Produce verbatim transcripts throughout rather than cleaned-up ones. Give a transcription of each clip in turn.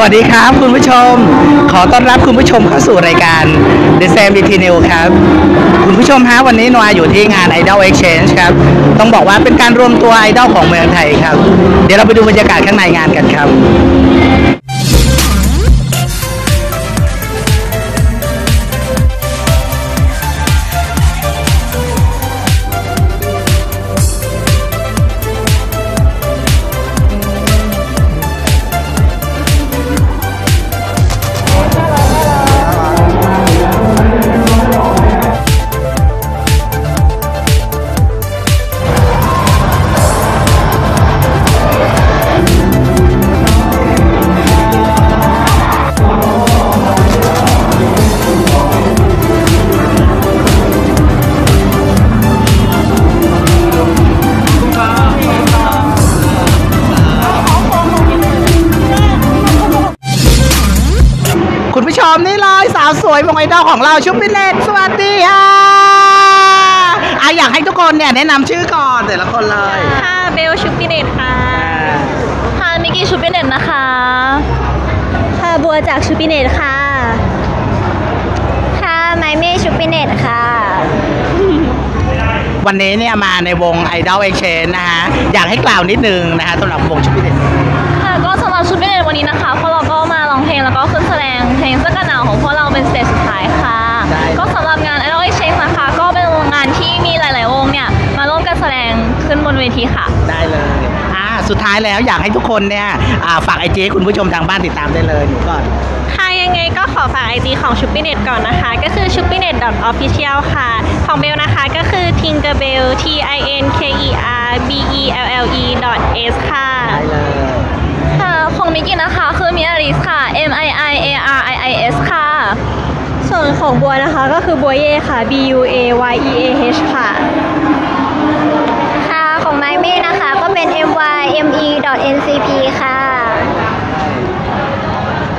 วัสดีครับคุณผู้ชมขอต้อนรับคุณผู้ชมเข้าสู่รายการ TheSaMET!นิวส์ ครับคุณผู้ชมฮะวันนี้นวาอยู่ที่งาน Idol Exchange ครับต้องบอกว่าเป็นการรวมตัวไอดอลของเมืองไทยครับเดี๋ยวเราไปดูบรรยากาศข้างในงานกันครับคุณผู้ชมนี่เลยสาวสวยวงไอดอลของเราชุบพิเรนสวัสดีค่ะอ่ะอยากให้ทุกคนเนี่ยแนะนำชื่อก่อนแต่ละคนเลยค่ะเบลชุบพิเรนค่ะค่ะมิกกี้ชุบพิเรนนะคะค่ะบัวจากชุบพิเรนค่ะค่ะไมเม่ชุบพิเรนค่ะวันนี้เนี่ยมาในวง Idol Exchange นะคะอยากให้กล่าวนิดนึงนะคะสำหรับวงชุบพิเรนค่ะก็สำหรับชุบพิเรนวันนี้นะคะพวกเราก็มาร้องเพลงแล้วก็ขึ้นแสดงเพลงเสื้อกันหนาวของพวกเราเป็นสเตจสุดท้ายค่ะก็สำหรับงาน Idol Exchange นะคะก็เป็นงานที่มีหลายๆวงเนี่ยมาร่วมกันแสดงขึ้นบนเวทีค่ะได้เลยอ่าสุดท้ายแล้วอยากให้ทุกคนเนี่ยฝากไอจีคุณผู้ชมทางบ้านติดตามได้เลยหนูก่อนค่ะยังไงก็ขอฝากไอจีของชุบพิเรนก่อนนะคะก็คือ ชุบพิเรน ดอท ออฟฟิเชียล ค่ะของเบลนะคะก็คือ tinkerbell t i n k e r b e l l e dot s ค่ะได้เลยของมิกกี้นะคะคือมิอาริสค่ะ M I I A R I I S ค่ะส่วนของบัวนะคะก็คือบัวเย่ค่ะ B U A Y E A H ค่ะค่ะของไมเม่นะคะก็เป็น M Y M E N C P ค่ะ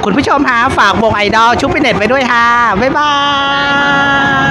คุณผู้ชมหาฝากวงไอดอลชุบพิเรนไว้ด้วยค่ะบ๊ายบาย